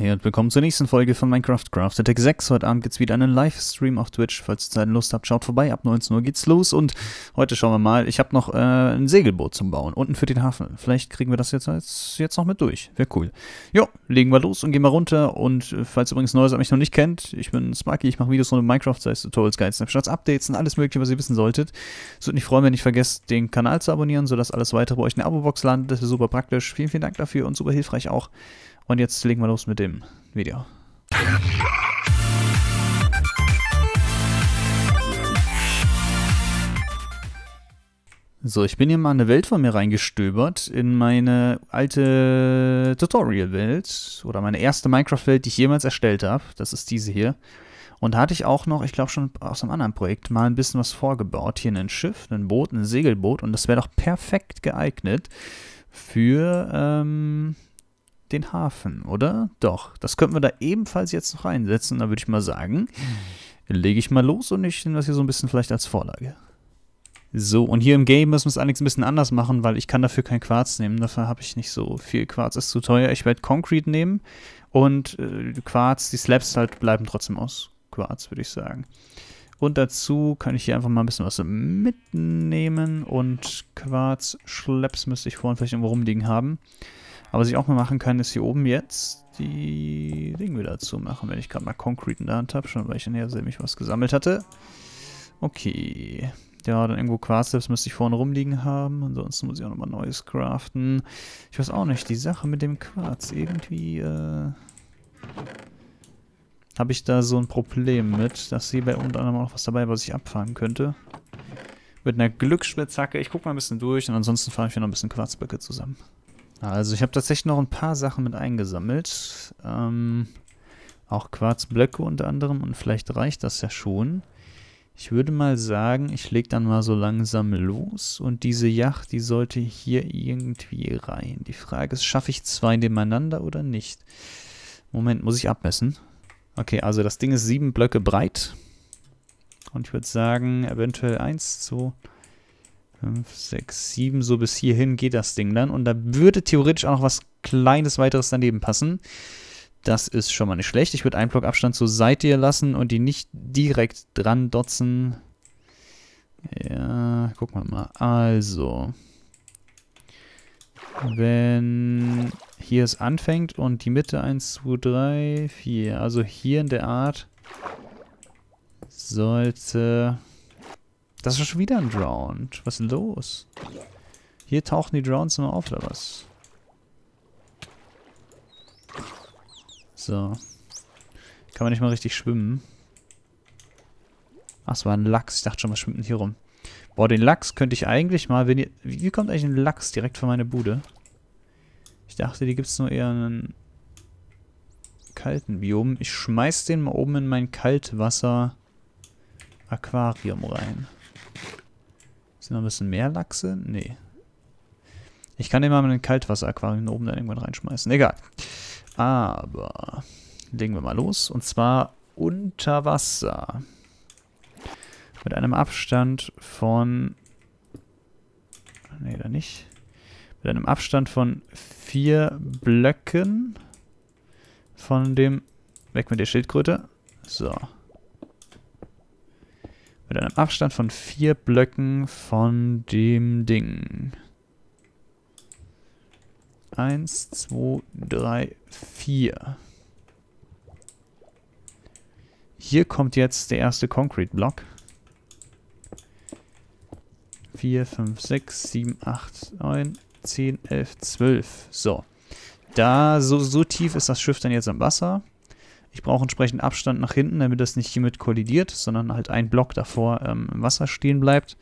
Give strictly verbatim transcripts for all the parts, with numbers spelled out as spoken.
Hey und willkommen zur nächsten Folge von Minecraft Craft Attack sechs. Heute Abend gibt's wieder einen Livestream auf Twitch. Falls ihr Zeit und Lust habt, schaut vorbei. Ab neunzehn Uhr geht's los. Und heute schauen wir mal, ich habe noch äh, ein Segelboot zum Bauen. Unten für den Hafen. Vielleicht kriegen wir das jetzt, jetzt, jetzt noch mit durch. Wäre cool. Jo, legen wir los und gehen mal runter. Und äh, falls ihr übrigens Neues mich noch nicht kennt, ich bin Sparky. Ich mache Videos rund um Minecraft, sei es Tutorials, Guides, Snapshots, Updates und alles mögliche, was ihr wissen solltet. Es würde mich freuen, wenn ihr nicht vergesst, den Kanal zu abonnieren, sodass alles weitere bei euch in der Abo-Box landet. Das ist super praktisch. Vielen, vielen Dank dafür und super hilfreich auch. Und jetzt legen wir los mit dem Video. So, ich bin hier mal in eine Welt von mir reingestöbert, in meine alte Tutorial-Welt oder meine erste Minecraft-Welt, die ich jemals erstellt habe. Das ist diese hier. Und da hatte ich auch noch, ich glaube schon aus einem anderen Projekt, mal ein bisschen was vorgebaut. Hier ein Schiff, ein Boot, ein Segelboot. Und das wäre doch perfekt geeignet für ähm den Hafen, oder? Doch, das könnten wir da ebenfalls jetzt noch reinsetzen. Da würde ich mal sagen, lege ich mal los und ich nehme das hier so ein bisschen vielleicht als Vorlage. So, und hier im Game müssen wir es allerdings ein bisschen anders machen, weil ich kann dafür kein Quarz nehmen. Dafür habe ich nicht so viel. Quarz ist zu teuer. Ich werde Concrete nehmen und äh, Quarz, die Slabs halt bleiben trotzdem aus Quarz, würde ich sagen. Und dazu kann ich hier einfach mal ein bisschen was mitnehmen und Quarz-Schleps müsste ich vorhin vielleicht irgendwo rumliegen haben. Aber was ich auch mal machen kann, ist hier oben jetzt die Dinge wieder zu machen, wenn ich gerade mal Concrete in der Hand habe, schon weil ich in der nämlich was gesammelt hatte. Okay. Ja, dann irgendwo Quarz-Slips müsste ich vorne rumliegen haben. Ansonsten muss ich auch nochmal Neues craften. Ich weiß auch nicht, die Sache mit dem Quarz. Irgendwie, äh, habe ich da so ein Problem mit, dass hier bei unter anderem auch noch was dabei, was ich abfahren könnte. Mit einer Glücksspitzhacke. Ich gucke mal ein bisschen durch und ansonsten fahre ich hier noch ein bisschen Quarzböcke zusammen. Also ich habe tatsächlich noch ein paar Sachen mit eingesammelt, ähm, auch Quarzblöcke unter anderem und vielleicht reicht das ja schon. Ich würde mal sagen, ich lege dann mal so langsam los und diese Yacht, die sollte hier irgendwie rein. Die Frage ist, schaffe ich zwei nebeneinander oder nicht? Moment, muss ich abmessen? Okay, also das Ding ist sieben Blöcke breit und ich würde sagen, eventuell eins, zwei... fünf, sechs, sieben, so bis hierhin geht das Ding dann. Und da würde theoretisch auch noch was Kleines weiteres daneben passen. Das ist schon mal nicht schlecht. Ich würde einen Block Abstand zur Seite hier lassen und die nicht direkt dran dotzen. Ja, gucken wir mal. Also, wenn hier es anfängt und die Mitte eins, zwei, drei, vier, also hier in der Art sollte... Das ist schon wieder ein Drowned. Was ist los? Hier tauchen die Drowns immer auf, oder was? So. Kann man nicht mal richtig schwimmen. Ach, es war ein Lachs. Ich dachte schon, was schwimmt denn hier rum? Boah, den Lachs könnte ich eigentlich mal... Wenn ihr, wie kommt eigentlich ein Lachs direkt vor meine Bude? Ich dachte, die gibt es nur eher in einem kalten Biom. Ich schmeiß den mal oben in mein Kaltwasser-Aquarium rein. Sind noch ein bisschen mehr Lachse? Nee. Ich kann den mal mit einem Kaltwasser-Aquarium oben dann irgendwann reinschmeißen. Egal. Aber legen wir mal los. Und zwar unter Wasser. Mit einem Abstand von... Nee, da nicht. Mit einem Abstand von vier Blöcken von dem... Weg mit der Schildkröte. So. Mit einem Abstand von vier Blöcken von dem Ding. Eins, zwei, drei, vier. Hier kommt jetzt der erste Concrete-Block. Vier, fünf, sechs, sieben, acht, neun, zehn, elf, zwölf. So. Da, so, so tief ist das Schiff dann jetzt am Wasser. Ich brauche entsprechend Abstand nach hinten, damit das nicht hiermit kollidiert, sondern halt ein Block davor ähm, im Wasser stehen bleibt.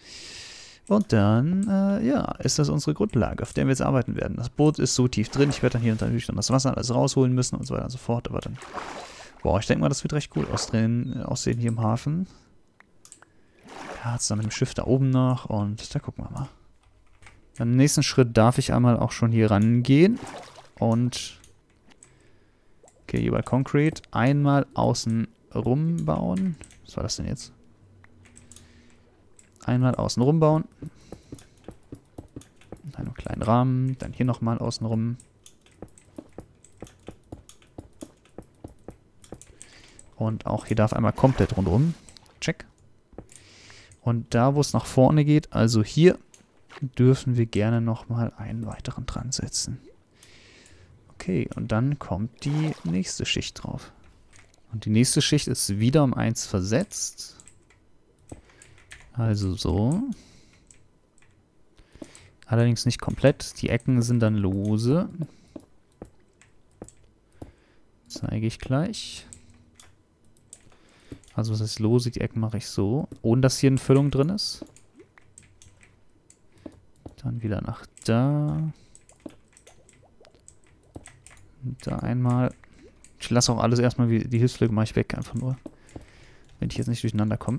Und dann, äh, ja, ist das unsere Grundlage, auf der wir jetzt arbeiten werden. Das Boot ist so tief drin, ich werde dann hier natürlich dann das Wasser alles rausholen müssen und so weiter und so fort. Aber dann, boah, ich denke mal, das wird recht cool aussehen, äh, aussehen hier im Hafen. Ja, zusammen mit dem Schiff da oben noch und da gucken wir mal. Im nächsten Schritt darf ich einmal auch schon hier rangehen und... Okay, hier bei Concrete einmal außen rum bauen. Was war das denn jetzt? Einmal außen rum bauen. In einem kleinen Rahmen. Dann hier nochmal außen rum. Und auch hier darf einmal komplett rundum. Check. Und da, wo es nach vorne geht, also hier, dürfen wir gerne nochmal einen weiteren dran setzen. Okay, und dann kommt die nächste Schicht drauf. Und die nächste Schicht ist wieder um eins versetzt. Also so. Allerdings nicht komplett. Die Ecken sind dann lose. Zeige ich gleich. Also was ist lose? Die Ecken mache ich so. Ohne dass hier eine Füllung drin ist. Dann wieder nach da. Und da einmal. Ich lasse auch alles erstmal, wie die Hilfsflüge mache ich weg, einfach nur. Wenn ich jetzt nicht durcheinander komme.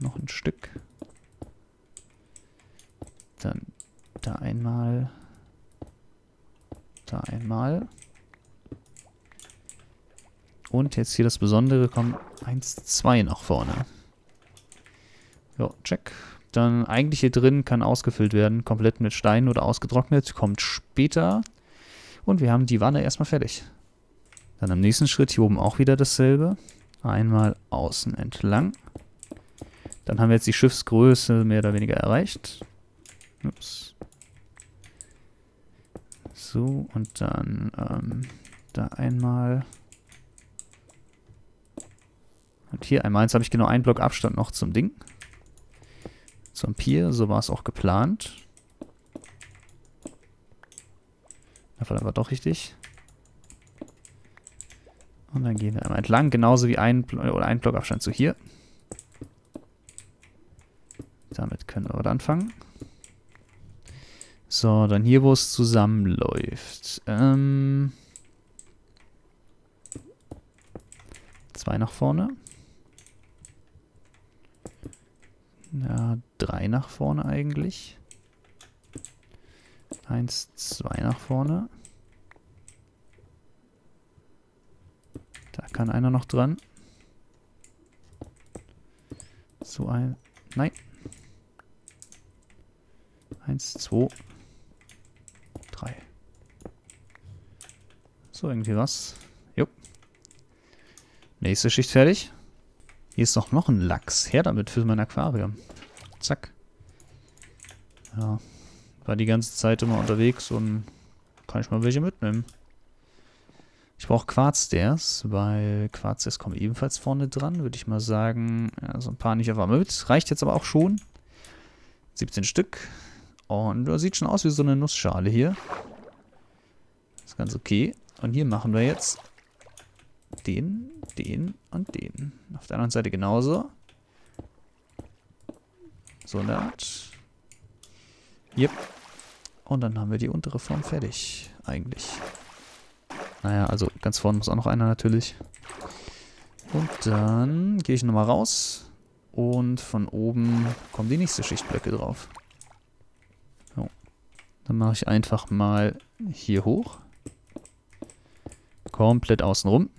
Noch ein Stück. Dann da einmal. Da einmal. Und jetzt hier das Besondere, kommen eins, zwei nach vorne. Ja, check. Dann eigentlich hier drin kann ausgefüllt werden, komplett mit Steinen oder ausgetrocknet, kommt später. Und wir haben die Wanne erstmal fertig. Dann im nächsten Schritt hier oben auch wieder dasselbe. Einmal außen entlang. Dann haben wir jetzt die Schiffsgröße mehr oder weniger erreicht. Ups. So, und dann ähm, da einmal. Und hier einmal, jetzt habe ich genau einen Block Abstand noch zum Ding. Zum Pier, so war es auch geplant. Das war aber doch richtig. Und dann gehen wir einmal entlang, genauso wie ein, oder ein Block Abstand zu hier. Damit können wir aber anfangen. So, dann hier, wo es zusammenläuft. Ähm, zwei nach vorne. Ja, drei nach vorne eigentlich. Eins, zwei nach vorne. Da kann einer noch dran. So ein... Nein. Eins, zwei, drei. So, irgendwie was. Jupp. Nächste Schicht fertig. Hier ist doch noch ein Lachs. Her damit für mein Aquarium. Zack. Ja. War die ganze Zeit immer unterwegs und kann ich mal welche mitnehmen. Ich brauche Quarzstairs, weil Quarzstairs kommen ebenfalls vorne dran. Würde ich mal sagen, ja, so ein paar nicht einfach mit. Reicht jetzt aber auch schon. siebzehn Stück. Und das sieht schon aus wie so eine Nussschale hier. Ist ganz okay. Und hier machen wir jetzt den, den und den. Auf der anderen Seite genauso. So eine Art. Yep. Und dann haben wir die untere Form fertig. Eigentlich. Naja, also ganz vorne muss auch noch einer natürlich. Und dann gehe ich nochmal raus. Und von oben kommen die nächste Schichtblöcke drauf. So. Dann mache ich einfach mal hier hoch. Komplett außenrum.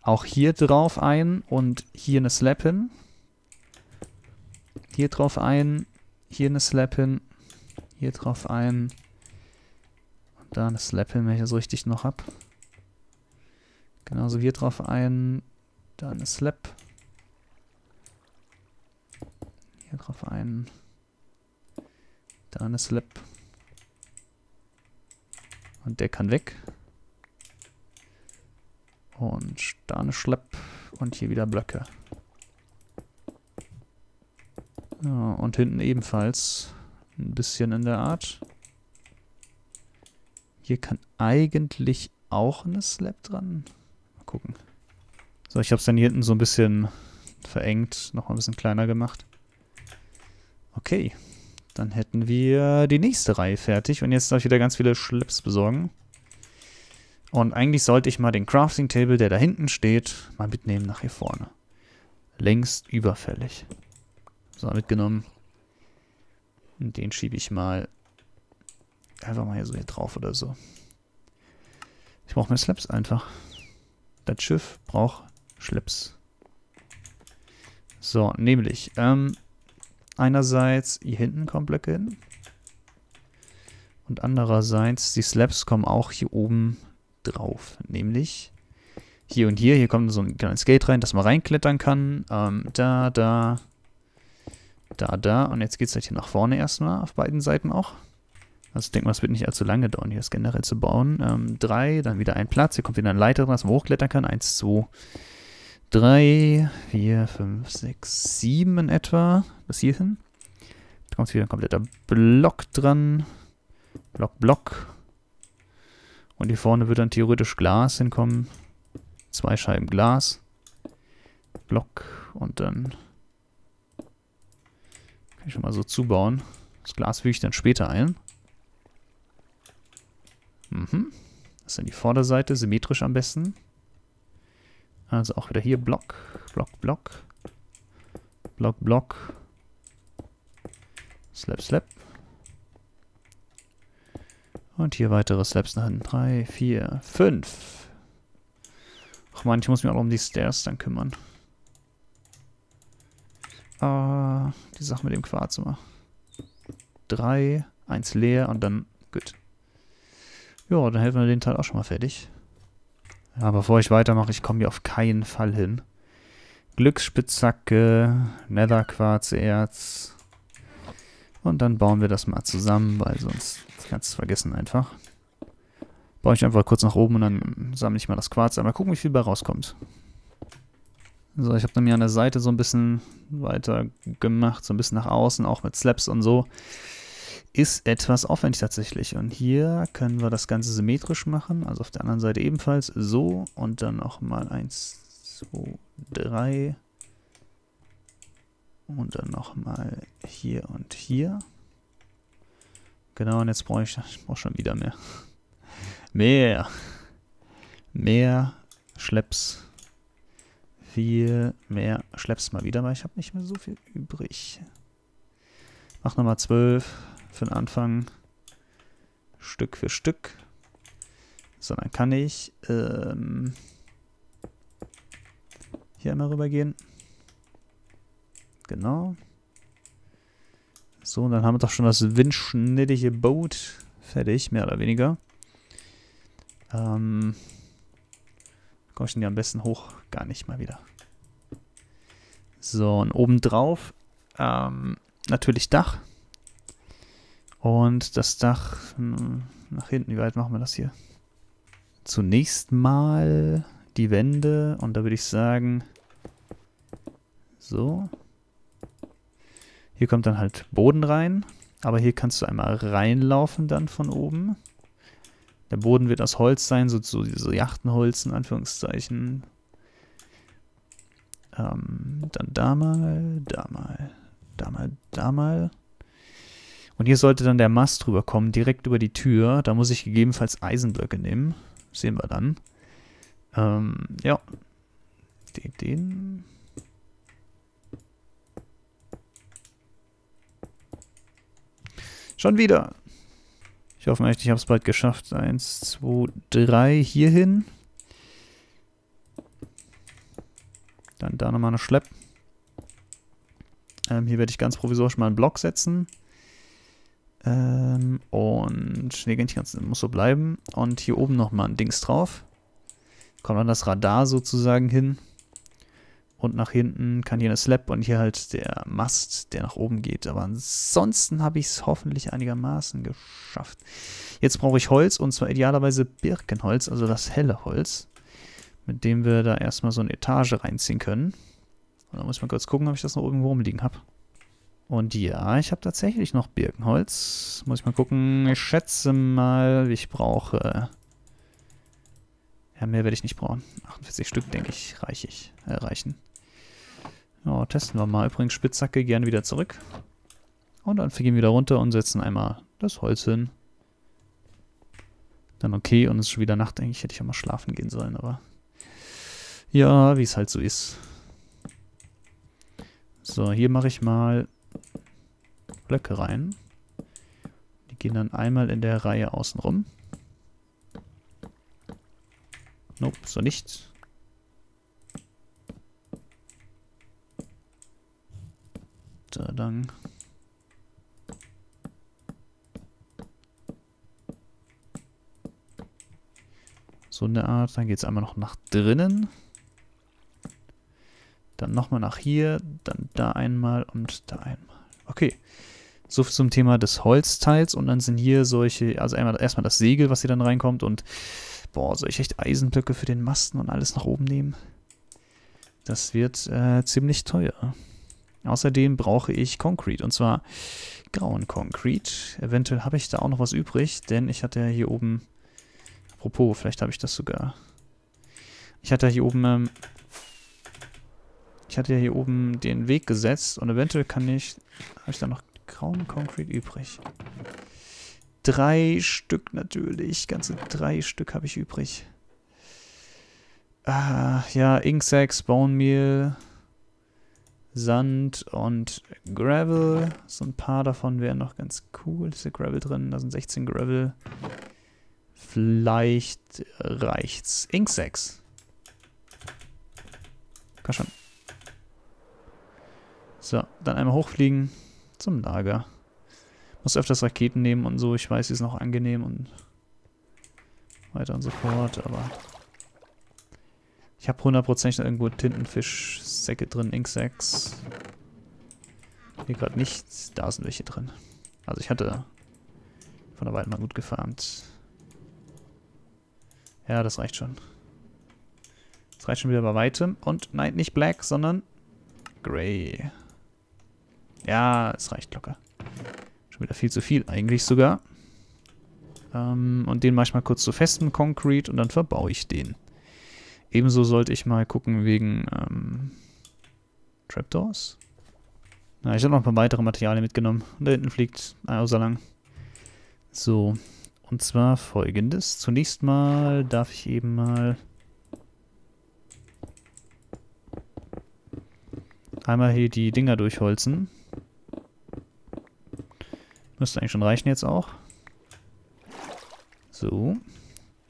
Auch hier drauf ein und hier eine Slab hin. Hier drauf ein, hier eine Slab hin, hier drauf ein. Und da eine Slab hin, wenn ich das richtig noch habe. Genauso hier drauf ein, da eine Slab. Hier drauf ein, da eine Slab. Und der kann weg. Und da eine Schlepp. Und hier wieder Blöcke. Ja, und hinten ebenfalls. Ein bisschen in der Art. Hier kann eigentlich auch eine Slab dran. Mal gucken. So, ich habe es dann hier hinten so ein bisschen verengt. Nochmal ein bisschen kleiner gemacht. Okay. Dann hätten wir die nächste Reihe fertig. Und jetzt darf ich wieder ganz viele Schlepps besorgen. Und eigentlich sollte ich mal den Crafting Table, der da hinten steht, mal mitnehmen nach hier vorne. Längst überfällig. So, mitgenommen. Und den schiebe ich mal einfach mal hier so hier drauf oder so. Ich brauche mehr Schlepps einfach. Das Schiff braucht Schlepps. So, nämlich, ähm, einerseits hier hinten kommen Blöcke hin. Und andererseits, die Slabs kommen auch hier oben drauf. Nämlich hier und hier. Hier kommt so ein kleines Gate rein, dass man reinklettern kann. Ähm, da, da, da, da. Und jetzt geht es halt hier nach vorne erstmal, auf beiden Seiten auch. Also ich denke mal, es wird nicht allzu lange dauern, hier das generell zu bauen. Ähm, drei, dann wieder ein Platz. Hier kommt wieder ein Leiter dran, dass man hochklettern kann. Eins, zwei, drei, vier, fünf, sechs, sieben in etwa. Bis hierhin. Da kommt wieder ein kompletter Block dran. Block, Block. Und hier vorne wird dann theoretisch Glas hinkommen. Zwei Scheiben Glas. Block. Und dann kann ich schon mal so zubauen. Das Glas füge ich dann später ein. Mhm. Das ist dann die Vorderseite, symmetrisch am besten. Also auch wieder hier Block, Block, Block. Block, Block. Slap, Slap. Und hier weitere Slaps nach hinten. Drei, vier, fünf. Ach man, ich muss mich auch noch um die Stairs dann kümmern. Ah, die Sache mit dem Quarz immer. Drei, eins leer und dann, gut. Ja, dann helfen wir den Teil auch schon mal fertig. Ja, bevor ich weitermache, ich komme hier auf keinen Fall hin. Glücksspitzhacke, Netherquarzerz. Und dann bauen wir das mal zusammen, weil sonst kannst du es vergessen einfach. Baue ich einfach kurz nach oben und dann sammle ich mal das Quarz ein. Mal gucken, wie viel bei rauskommt. So, ich habe dann hier an der Seite so ein bisschen weiter gemacht, so ein bisschen nach außen, auch mit Slabs und so. Ist etwas aufwendig tatsächlich. Und hier können wir das Ganze symmetrisch machen. Also auf der anderen Seite ebenfalls. So und dann nochmal eins, zwei, drei. Und dann nochmal hier und hier. Genau, und jetzt brauche ich, ich brauche schon wieder mehr. Mehr. Mehr Schlepps. Viel mehr Schlepps mal wieder, weil ich habe nicht mehr so viel übrig. Mach nochmal zwölf. Für den Anfang Stück für Stück. So, dann kann ich ähm, hier einmal rüber gehen. Genau. So, und dann haben wir doch schon das windschnittige Boot fertig, mehr oder weniger. Ähm, komme ich denn hier am besten hoch? Gar nicht mal wieder. So, und obendrauf ähm, natürlich Dach. Und das Dach nach hinten, wie weit machen wir das hier? Zunächst mal die Wände und da würde ich sagen, so. Hier kommt dann halt Boden rein, aber hier kannst du einmal reinlaufen dann von oben. Der Boden wird aus Holz sein, so, so diese Jachtenholz in Anführungszeichen. Ähm, dann da mal, da mal, da mal, da mal. Und hier sollte dann der Mast rüberkommen, direkt über die Tür. Da muss ich gegebenenfalls Eisenblöcke nehmen. Sehen wir dann. Ähm, ja. Den, den. Schon wieder. Ich hoffe echt, ich habe es bald geschafft. Eins, zwei, drei hierhin. Dann da nochmal eine Schlepp. Ähm, hier werde ich ganz provisorisch mal einen Block setzen. Ähm, und, nee, nicht ganz, muss so bleiben. Und hier oben nochmal ein Dings drauf. Kommt dann das Radar sozusagen hin. Und nach hinten kann hier eine Slab und hier halt der Mast, der nach oben geht. Aber ansonsten habe ich es hoffentlich einigermaßen geschafft. Jetzt brauche ich Holz und zwar idealerweise Birkenholz, also das helle Holz. Mit dem wir da erstmal so eine Etage reinziehen können. Und dann muss ich mal kurz gucken, ob ich das noch irgendwo rumliegen habe. Und ja, ich habe tatsächlich noch Birkenholz. Muss ich mal gucken. Ich schätze mal, ich brauche... Ja, mehr werde ich nicht brauchen. achtundvierzig Stück, denke ich, reich ich, äh, reichen. Ja, testen wir mal. Übrigens, Spitzhacke gerne wieder zurück. Und dann gehen wir wieder runter und setzen einmal das Holz hin. Dann okay, und es ist schon wieder Nacht. Eigentlich hätte ich ja mal schlafen gehen sollen, aber... Ja, wie es halt so ist. So, hier mache ich mal... Blöcke rein. Die gehen dann einmal in der Reihe außen rum. Nope, so nicht. Da lang. So eine Art. Dann geht es einmal noch nach drinnen. Dann nochmal nach hier. Dann da einmal und da einmal. Okay. So viel zum Thema des Holzteils. Und dann sind hier solche, also einmal erstmal das Segel, was hier dann reinkommt. Und boah, soll ich echt Eisenblöcke für den Masten und alles nach oben nehmen? Das wird äh, ziemlich teuer. Außerdem brauche ich Concrete, und zwar grauen Concrete. Eventuell habe ich da auch noch was übrig, denn ich hatte ja hier oben... Apropos, vielleicht habe ich das sogar... Ich hatte ja hier oben... Ähm, ich hatte ja hier oben den Weg gesetzt und eventuell kann ich... Habe ich da noch grauen Concrete übrig? Drei Stück natürlich. Ganze drei Stück habe ich übrig. Ah, ja, Inksacks, Bonemeal... Sand und Gravel. So ein paar davon wären noch ganz cool. Da ist ja Gravel drin. Da sind sechzehn Gravel. Vielleicht reicht's. Inksacks. Komm schon. So, dann einmal hochfliegen zum Lager. Muss öfters Raketen nehmen und so. Ich weiß, die ist noch angenehm und weiter und so fort, aber... Ich habe hundertprozentig irgendwo Tintenfischsäcke drin, Inksacks. Hier gerade nichts. Da sind welche drin. Also ich hatte von der Weile mal gut gefarmt. Ja, das reicht schon. Das reicht schon wieder bei weitem. Und nein, nicht black, sondern grey. Ja, es reicht locker. Schon wieder viel zu viel eigentlich sogar. Ähm, und den mache ich mal kurz zu festem Concrete und dann verbaue ich den. Ebenso sollte ich mal gucken wegen ähm, Trapdoors. Na, ich habe noch ein paar weitere Materialien mitgenommen. Und da hinten fliegt ein außer lang. So, und zwar folgendes. Zunächst mal darf ich eben mal einmal hier die Dinger durchholzen. Müsste eigentlich schon reichen jetzt auch. So.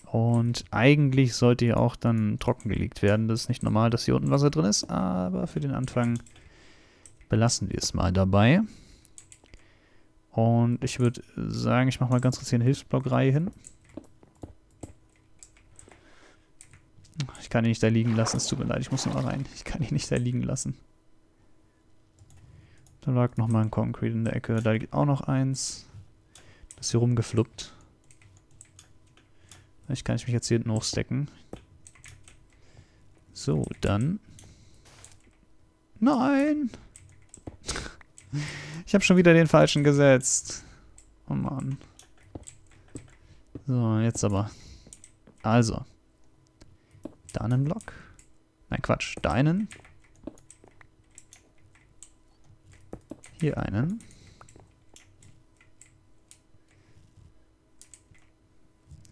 Und eigentlich sollte hier auch dann trocken gelegt werden. Das ist nicht normal, dass hier unten Wasser drin ist, aber für den Anfang belassen wir es mal dabei. Und ich würde sagen, ich mache mal ganz kurz hier eine Hilfsblockreihe hin. Ich kann ihn nicht da liegen lassen, es tut mir leid, ich muss nochmal rein. Ich kann ihn nicht da liegen lassen. Da lag nochmal ein Concrete in der Ecke, da liegt auch noch eins. Das ist hier rumgefluppt. Ich kann mich jetzt hier hinten hochstecken. So, dann. Nein! Ich habe schon wieder den falschen gesetzt. Oh Mann. So, jetzt aber. Also. Da einen Block. Nein, Quatsch. Da einen. Hier einen.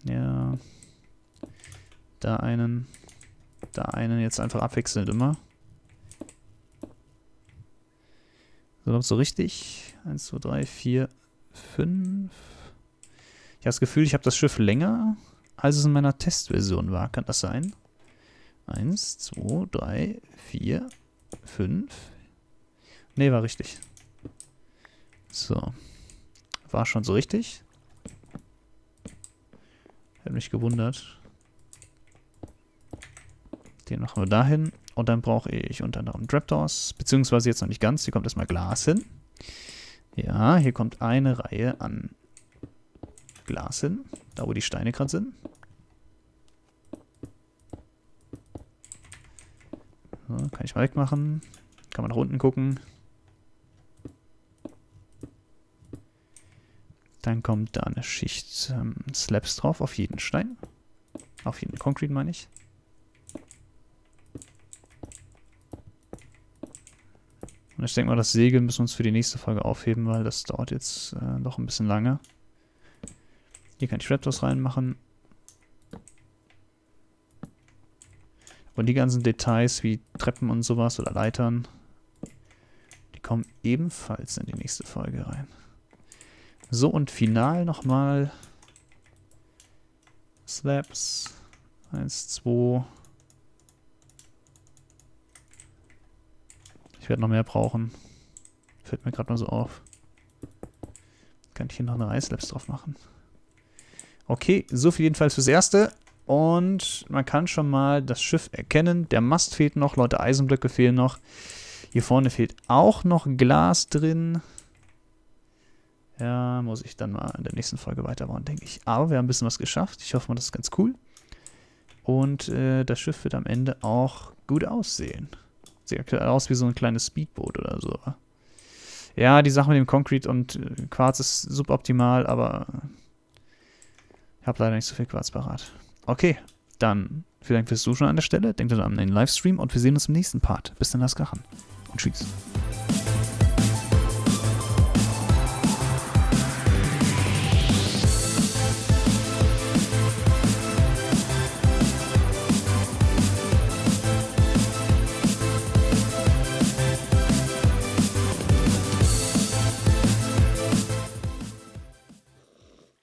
Ja, da einen, da einen, jetzt einfach abwechselnd immer. So, so richtig. eins, zwei, drei, vier, fünf. Ich habe das Gefühl, ich habe das Schiff länger, als es in meiner Testversion war. Kann das sein? eins, zwei, drei, vier, fünf. Ne, war richtig. So. War schon so richtig. Hätte mich gewundert. Den machen wir dahin. Und dann brauche ich unter anderem Trapdoors. Beziehungsweise jetzt noch nicht ganz. Hier kommt erstmal Glas hin. Ja, hier kommt eine Reihe an Glas hin. Da, wo die Steine gerade sind. So, kann ich mal wegmachen. Kann man nach unten gucken. Dann kommt da eine Schicht ähm, Slabs drauf, auf jeden Stein. Auf jeden Concrete, meine ich. Und ich denke mal, das Segel müssen wir uns für die nächste Folge aufheben, weil das dauert jetzt äh, noch ein bisschen lange. Hier kann ich Raptors reinmachen. Und die ganzen Details wie Treppen und sowas oder Leitern, die kommen ebenfalls in die nächste Folge rein. So, und final nochmal Slabs. eins, zwei. Ich werde noch mehr brauchen. Fällt mir gerade mal so auf. Kann ich hier noch eine Reihe Slabs drauf machen. Okay, so viel jedenfalls fürs Erste. Und man kann schon mal das Schiff erkennen. Der Mast fehlt noch, Leute, Eisenblöcke fehlen noch. Hier vorne fehlt auch noch Glas drin. Ja, muss ich dann mal in der nächsten Folge weiterbauen, denke ich. Aber wir haben ein bisschen was geschafft. Ich hoffe mal, das ist ganz cool. Und äh, das Schiff wird am Ende auch gut aussehen. Sieht aktuell aus wie so ein kleines Speedboot oder so. Ja, die Sache mit dem Concrete und Quarz ist suboptimal, aber ich habe leider nicht so viel Quarz parat. Okay, dann vielen Dank fürs Zuschauen an der Stelle. Denkt an den Livestream und wir sehen uns im nächsten Part. Bis dann, lasst krachen und tschüss.